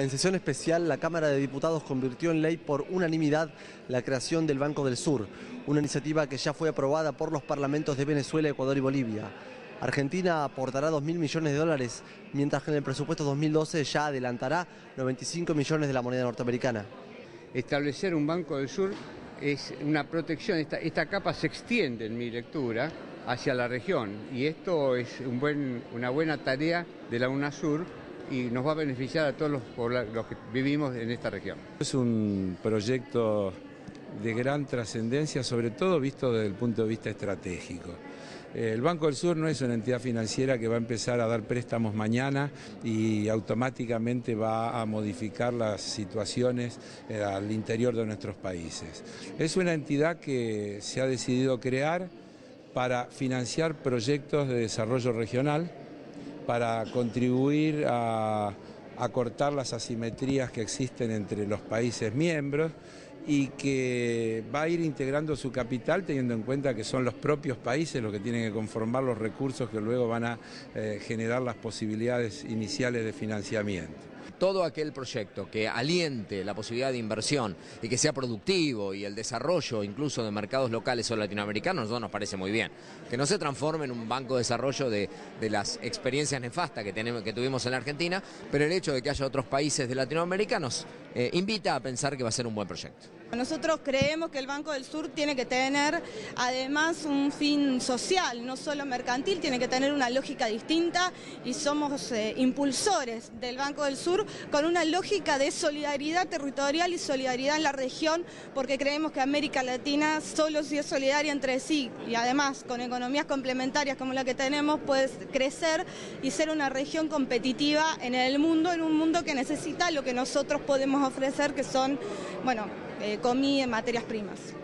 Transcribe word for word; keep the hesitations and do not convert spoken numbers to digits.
En sesión especial, la Cámara de Diputados convirtió en ley por unanimidad la creación del Banco del Sur, una iniciativa que ya fue aprobada por los parlamentos de Venezuela, Ecuador y Bolivia. Argentina aportará dos mil millones de dólares, mientras que en el presupuesto dos mil doce ya adelantará noventa y cinco millones de la moneda norteamericana. Establecer un Banco del Sur es una protección, esta, esta capa se extiende en mi lectura hacia la región y esto es un buen, una buena tarea de la UNASUR y nos va a beneficiar a todos los, los que vivimos en esta región. Es un proyecto de gran trascendencia, sobre todo visto desde el punto de vista estratégico. El Banco del Sur no es una entidad financiera que va a empezar a dar préstamos mañana y automáticamente va a modificar las situaciones al interior de nuestros países. Es una entidad que se ha decidido crear para financiar proyectos de desarrollo regional, para contribuir a acortar las asimetrías que existen entre los países miembros y que va a ir integrando su capital teniendo en cuenta que son los propios países los que tienen que conformar los recursos que luego van a eh, generar las posibilidades iniciales de financiamiento. Todo aquel proyecto que aliente la posibilidad de inversión y que sea productivo y el desarrollo incluso de mercados locales o latinoamericanos, a nosotros nos parece muy bien. Que no se transforme en un banco de desarrollo de, de las experiencias nefastas que, tenemos, que tuvimos en la Argentina, pero el hecho de que haya otros países de latinoamericanos eh, invita a pensar que va a ser un buen proyecto. Nosotros creemos que el Banco del Sur tiene que tener además un fin social, no solo mercantil, tiene que tener una lógica distinta y somos eh, impulsores del Banco del Sur con una lógica de solidaridad territorial y solidaridad en la región porque creemos que América Latina solo si es solidaria entre sí y además con economías complementarias como la que tenemos puede crecer y ser una región competitiva en el mundo, en un mundo que necesita lo que nosotros podemos ofrecer que son, bueno, Eh, comí en materias primas.